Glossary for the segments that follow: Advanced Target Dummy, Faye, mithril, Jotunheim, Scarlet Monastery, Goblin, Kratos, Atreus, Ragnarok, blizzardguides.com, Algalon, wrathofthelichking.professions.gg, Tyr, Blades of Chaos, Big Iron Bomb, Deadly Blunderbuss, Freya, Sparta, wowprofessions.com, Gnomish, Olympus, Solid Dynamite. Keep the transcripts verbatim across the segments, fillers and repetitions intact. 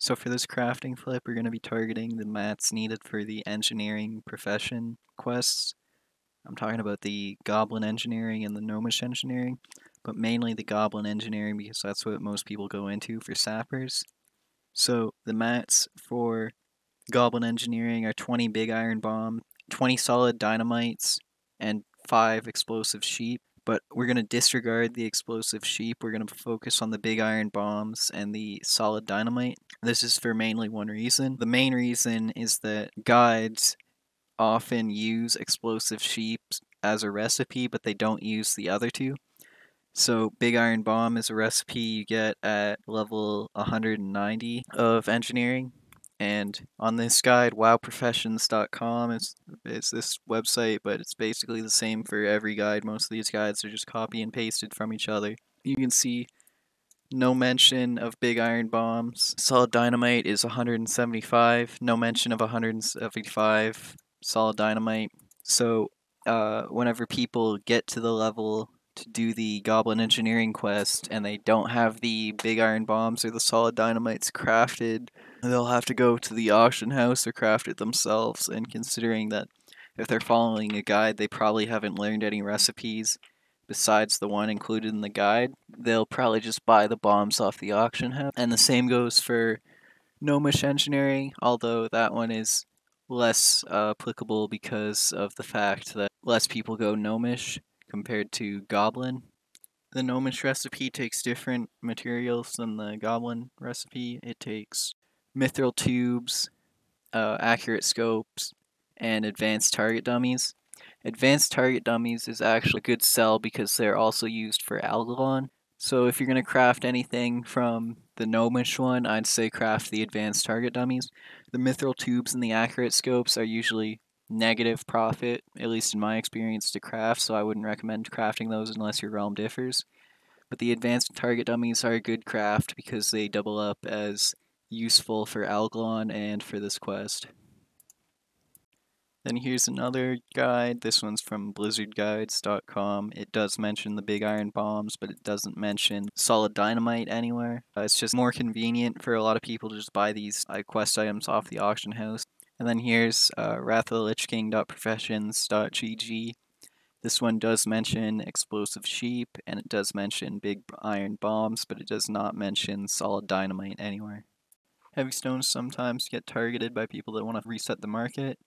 So for this crafting flip, we're going to be targeting the mats needed for the engineering profession quests. I'm talking about the Goblin engineering and the Gnomish engineering, but mainly the Goblin engineering because that's what most people go into for sappers. So the mats for Goblin engineering are twenty big iron bomb, twenty solid dynamites, and five explosive sheep. But we're going to disregard the explosive sheep. We're going to focus on the big iron bombs and the solid dynamite. This is for mainly one reason. The main reason is that guides often use explosive sheep as a recipe, but they don't use the other two. So big iron bomb is a recipe you get at level one hundred ninety of engineering. And on this guide, wow professions dot com is, is this website, but it's basically the same for every guide. Most of these guides are just copy and pasted from each other. You can see no mention of big iron bombs. Solid dynamite is one hundred seventy-five. No mention of one hundred seventy-five solid dynamite. So uh, whenever people get to the level to do the Goblin engineering quest and they don't have the big iron bombs or the solid dynamites crafted, they'll have to go to the auction house or craft it themselves, and considering that if they're following a guide, they probably haven't learned any recipes besides the one included in the guide, they'll probably just buy the bombs off the auction house. And the same goes for Gnomish engineering, although that one is less uh, applicable because of the fact that less people go Gnomish compared to Goblin. The Gnomish recipe takes different materials than the Goblin recipe. It takes mithril tubes, uh, accurate scopes, and advanced target dummies. Advanced target dummies is actually a good sell because they're also used for Algalon. So if you're going to craft anything from the Gnomish one, I'd say craft the advanced target dummies. The mithril tubes and the accurate scopes are usually negative profit, at least in my experience, to craft, so I wouldn't recommend crafting those unless your realm differs. But the advanced target dummies are a good craft because they double up as useful for Algalon and for this quest. Then here's another guide. This one's from blizzard guides dot com. It does mention the big iron bombs, but it doesn't mention solid dynamite anywhere. Uh, it's just more convenient for a lot of people to just buy these uh, quest items off the auction house. And then here's uh, wrath of the lich king dot professions dot G G. This one does mention explosive sheep, and it does mention big iron bombs, but it does not mention solid dynamite anywhere. Heavy stones sometimes get targeted by people that want to reset the market.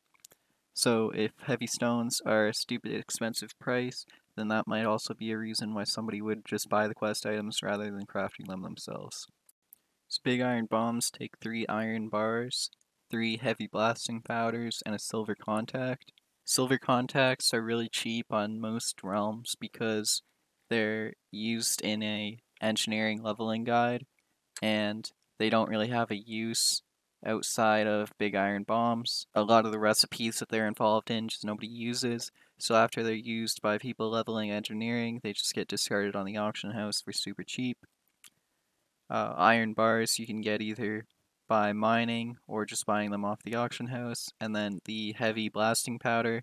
So if heavy stones are a stupid expensive price, then that might also be a reason why somebody would just buy the quest items rather than crafting them themselves. So big iron bombs take three iron bars, three heavy blasting powders, and a silver contact. Silver contacts are really cheap on most realms because they're used in a engineering leveling guide, and they don't really have a use outside of big iron bombs. A lot of the recipes that they're involved in just nobody uses, so after they're used by people leveling engineering, they just get discarded on the auction house for super cheap. Uh, iron bars you can get either by mining or just buying them off the auction house. And then the heavy blasting powder,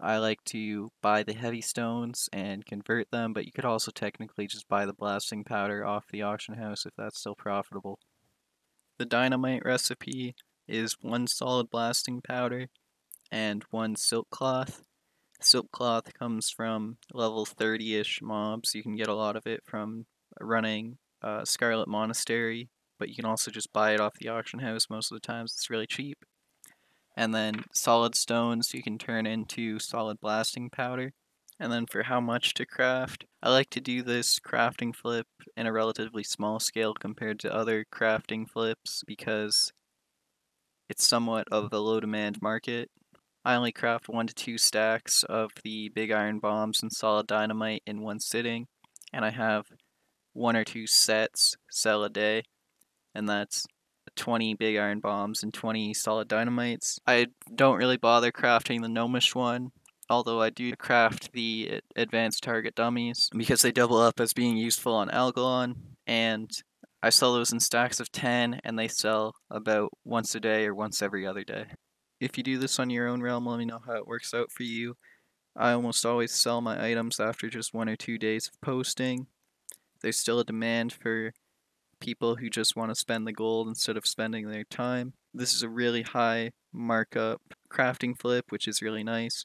I like to buy the heavy stones and convert them, but you could also technically just buy the blasting powder off the auction house if that's still profitable. The dynamite recipe is one solid blasting powder and one silk cloth. Silk cloth comes from level thirty-ish mobs. You can get a lot of it from running uh, Scarlet Monastery, but you can also just buy it off the auction house most of the times. It's really cheap. And then solid stones you can turn into solid blasting powder. And then for how much to craft, I like to do this crafting flip in a relatively small scale compared to other crafting flips because it's somewhat of a low demand market. I only craft one to two stacks of the big iron bombs and solid dynamite in one sitting, and I have one or two sets sell a day, and that's twenty big iron bombs and twenty solid dynamites. I don't really bother crafting the Gnomish one, although I do craft the advanced target dummies because they double up as being useful on Algalon, and I sell those in stacks of ten, and they sell about once a day or once every other day. If you do this on your own realm, let me know how it works out for you. I almost always sell my items after just one or two days of posting. There's still a demand for people who just want to spend the gold instead of spending their time. This is a really high markup crafting flip, which is really nice.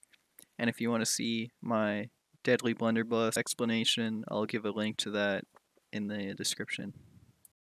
And if you want to see my Deadly Blunderbuss explanation, I'll give a link to that in the description.